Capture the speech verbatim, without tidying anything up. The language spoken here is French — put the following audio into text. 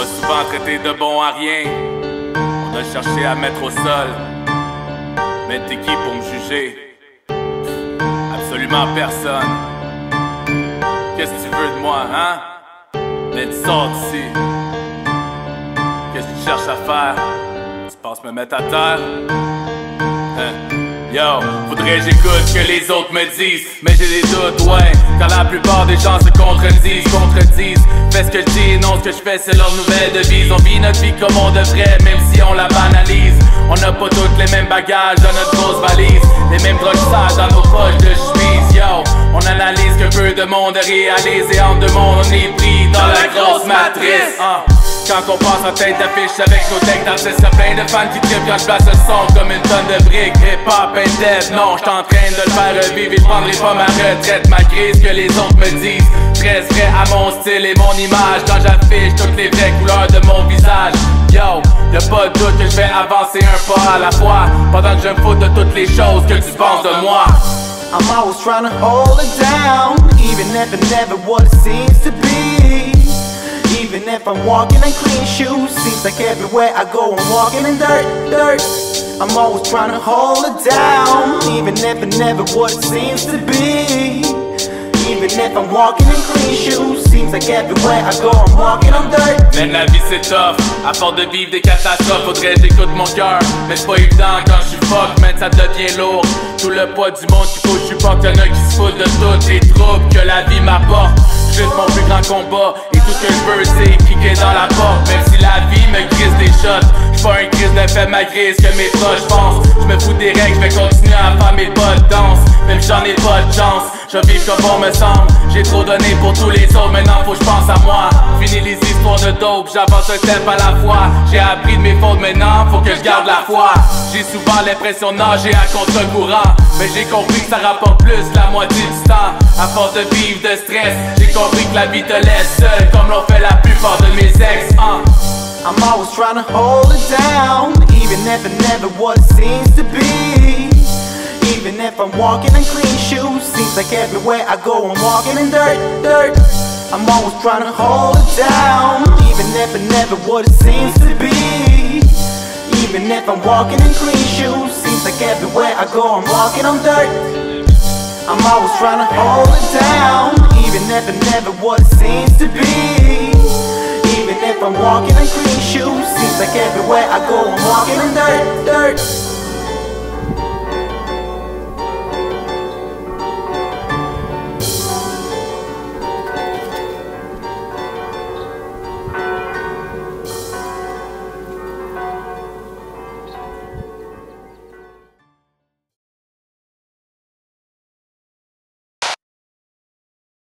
m'a souvent traité de bon à rien. On a cherché à mettre au sol, mais t'es qui pour me juger? Absolument personne. Qu'est-ce que tu veux de moi, hein? Mais tu sors d'ici. Qu'est-ce que tu cherches à faire? Tu penses me mettre à terre? Hein? Yo, faudrait que j'écoute ce que les autres me disent, mais j'ai des doutes, ouais, car la plupart des gens se contredisent, contredisent. Fais ce que je dis, non, ce que je fais, c'est leur nouvelle devise. On vit notre vie comme on devrait, même si on la banalise. On n'a pas toutes les mêmes bagages dans notre grosse valise, les mêmes drogues sales dans nos poches de chemise, yo. On analyse que peu de monde réalise, et en deux mondes on est pris dans, dans la, la grosse matrice, matrice. Uh. Quand on passe en tête d'affiche avec nos decks d'artistes, y'a plein de fans qui trippent quand j'place le son comme une tonne de briques. Hip-hop et death, non, j'suis en train de le faire revivre et j'prendrai pas ma retraite malgré ce que les autres me disent. Très vrai à mon style et mon image quand j'affiche toutes les vraies couleurs de mon visage. Yo, y'a pas de doute que j'vais avancer un pas à la fois, pendant que je me fous de toutes les choses que tu penses de moi. I'm always trying to hold it down, even if it never what it seems to be. Even if I'm walking in clean shoes, seems like everywhere I go I'm walking in dirt, dirt. I'm always trying to hold it down, even if it never what it seems to be. Even if I'm walking in clean shoes, seems like everywhere I go I'm walking on dirt. Même la vie c'est tough, à force de vivre des catastrophes, faudrait que j'écoute mon cœur. Mais c'est pas évident quand j'suis fuck, man, ça devient lourd. Tout le poids du monde qui couche, j'suis pas qu'il y en a qui se foutent de toutes les troubles que la vie m'apporte. Juste mon plus grand combat, et tout ce que je veux c'est criquer dans la porte. Même si la vie me crisse des shots, j'suis pas un crisse de fait malgré ce que mes proches pensent. J'me fous des règles, j'vais continuer à faire mes pas de danse, même si j'en ai pas de chance. Je vis comme on me semble, j'ai trop donné pour tous les autres, maintenant faut que je pense à moi. Fini les histoires de dope, j'avance un step à la fois. J'ai appris de mes fautes, maintenant faut que je garde la foi. J'ai souvent l'impression de nager à contre-courant, mais j'ai compris que ça rapporte plus que la moitié du temps. À force de vivre de stress, j'ai compris que la vie te laisse seule, comme l'ont fait la plupart de mes ex, hein. I'm always trying to hold it down, even if it never what it seems to be. Even if I'm walking in clean shoes, seems like everywhere I go I'm walking in dirt, dirt. I'm always trying to hold it down, even if it never what it seems to be. Even if I'm walking in clean shoes, seems like everywhere I go I'm walking on dirt. I'm always trying to hold it down, even if it never what it seems to be. Even if I'm walking in clean shoes, seems like everywhere I go I'm walking in dirt, dirt.